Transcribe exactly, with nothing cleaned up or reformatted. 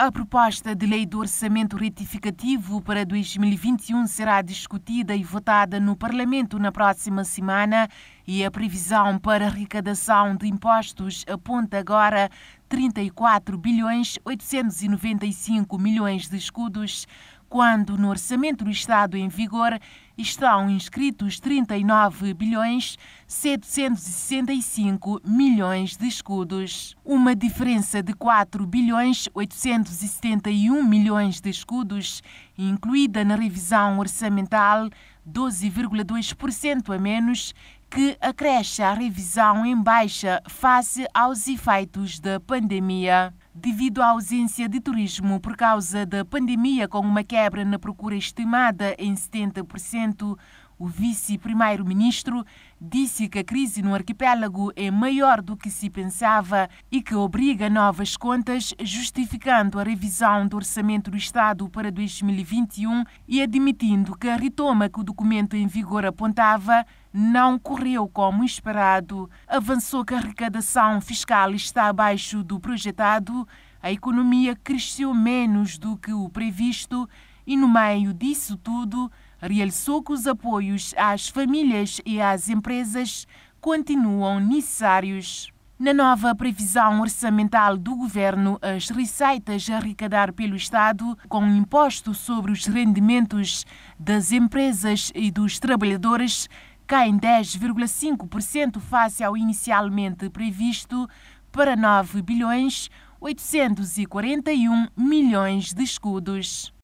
A proposta de lei do orçamento retificativo para dois mil e vinte e um será discutida e votada no Parlamento na próxima semana e a previsão para arrecadação de impostos aponta agora trinta e quatro bilhões oitocentos e noventa e cinco milhões de escudos, quando no orçamento do Estado em vigor estão inscritos trinta e nove bilhões setecentos e sessenta e cinco milhões de escudos. Uma diferença de quatro bilhões oitocentos e setenta e um milhões de escudos, incluída na revisão orçamental, doze vírgula dois por cento a menos, que acresce a revisão em baixa face aos efeitos da pandemia. Devido à ausência de turismo por causa da pandemia, com uma quebra na procura estimada em setenta por cento, o vice-primeiro-ministro disse que a crise no arquipélago é maior do que se pensava e que obriga novas contas, justificando a revisão do orçamento do Estado para dois mil e vinte e um e admitindo que a retoma que o documento em vigor apontava não correu como esperado. Avançou que a arrecadação fiscal está abaixo do projetado, a economia cresceu menos do que o previsto e, no meio disso tudo, realçou que os apoios às famílias e às empresas continuam necessários. Na nova previsão orçamental do governo, as receitas a arrecadar pelo Estado com imposto sobre os rendimentos das empresas e dos trabalhadores caem dez vírgula cinco por cento face ao inicialmente previsto para nove bilhões oitocentos e quarenta e um milhões de escudos.